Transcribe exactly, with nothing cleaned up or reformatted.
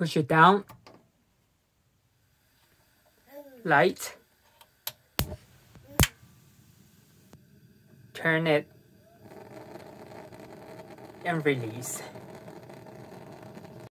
push it down, light, turn it, and release.